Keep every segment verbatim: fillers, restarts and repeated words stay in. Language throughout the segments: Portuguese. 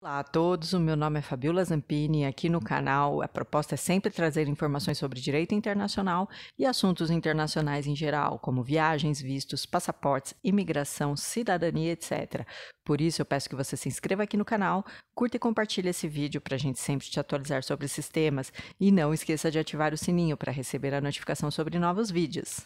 Olá a todos, o meu nome é Fabiola Zampini e aqui no canal a proposta é sempre trazer informações sobre direito internacional e assuntos internacionais em geral, como viagens, vistos, passaportes, imigração, cidadania, etcétera. Por isso eu peço que você se inscreva aqui no canal, curta e compartilhe esse vídeo para a gente sempre te atualizar sobre esses temas e não esqueça de ativar o sininho para receber a notificação sobre novos vídeos.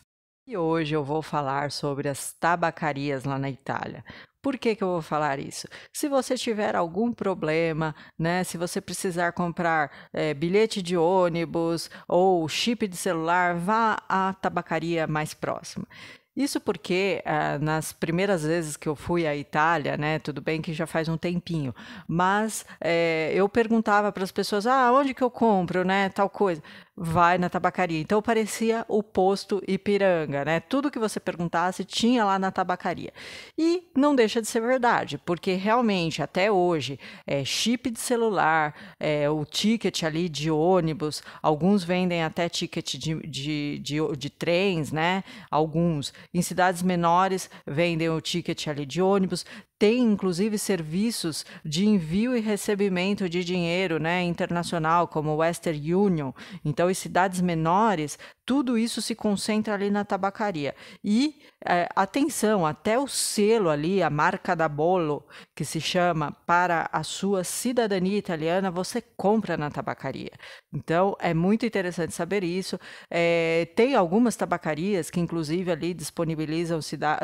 E hoje eu vou falar sobre as tabacarias lá na Itália. Por que que eu vou falar isso? Se você tiver algum problema, né, se você precisar comprar é, bilhete de ônibus ou chip de celular, vá à tabacaria mais próxima. Isso porque ah, nas primeiras vezes que eu fui à Itália, né, tudo bem que já faz um tempinho, mas é, eu perguntava para as pessoas, ah, onde que eu compro, né, tal coisa, vai na tabacaria. Então parecia o Posto Ipiranga, né, tudo que você perguntasse tinha lá na tabacaria. E não deixa de ser verdade, porque realmente até hoje é chip de celular, é, o ticket ali de ônibus, alguns vendem até ticket de, de, de, de trens, né, alguns. Em cidades menores, vendem o ticket ali de ônibus. Tem, inclusive, serviços de envio e recebimento de dinheiro, né, internacional, como Western Union. Então, em cidades menores, tudo isso se concentra ali na tabacaria. E, é, atenção, até o selo ali, a marca da Bollo, que se chama para a sua cidadania italiana, você compra na tabacaria. Então, é muito interessante saber isso. É, tem algumas tabacarias que, inclusive, ali disponibilizam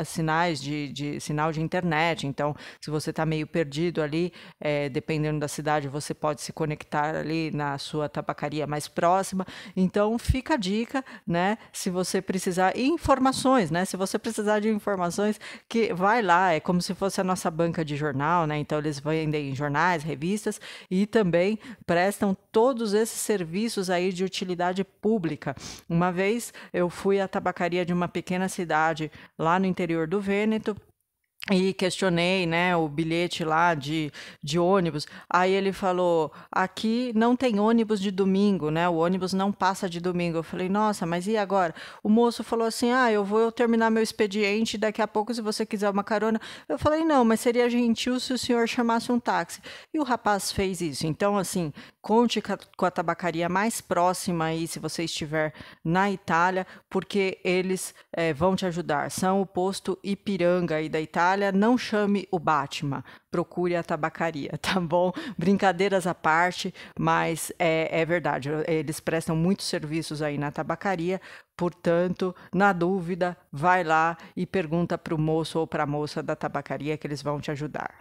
sinais de, de, sinal de internet. Então, Então, se você está meio perdido ali, é, dependendo da cidade, você pode se conectar ali na sua tabacaria mais próxima. Então, fica a dica, né? Se você precisar de informações, né? Se você precisar de informações, que vai lá, é como se fosse a nossa banca de jornal, né? Então, eles vendem jornais, revistas e também prestam todos esses serviços aí de utilidade pública. Uma vez eu fui à tabacaria de uma pequena cidade lá no interior do Vêneto, e questionei, né, o bilhete lá de, de ônibus. Aí ele falou, aqui não tem ônibus de domingo, né? O ônibus não passa de domingo. Eu falei, nossa, mas e agora? O moço falou assim, ah, eu vou terminar meu expediente, daqui a pouco, se você quiser uma carona. Eu falei, não, mas seria gentil se o senhor chamasse um táxi. E o rapaz fez isso. Então, assim, conte com a tabacaria mais próxima aí, se você estiver na Itália, porque eles é, vão te ajudar. São o Posto Ipiranga aí da Itália. Não chame o Batman, procure a tabacaria, tá bom? Brincadeiras à parte, mas é, é verdade, eles prestam muitos serviços aí na tabacaria, portanto, na dúvida, vai lá e pergunta para o moço ou para a moça da tabacaria que eles vão te ajudar.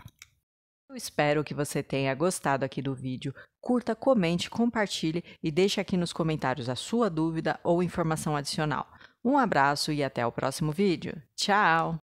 Eu espero que você tenha gostado aqui do vídeo. Curta, comente, compartilhe e deixe aqui nos comentários a sua dúvida ou informação adicional. Um abraço e até o próximo vídeo. Tchau!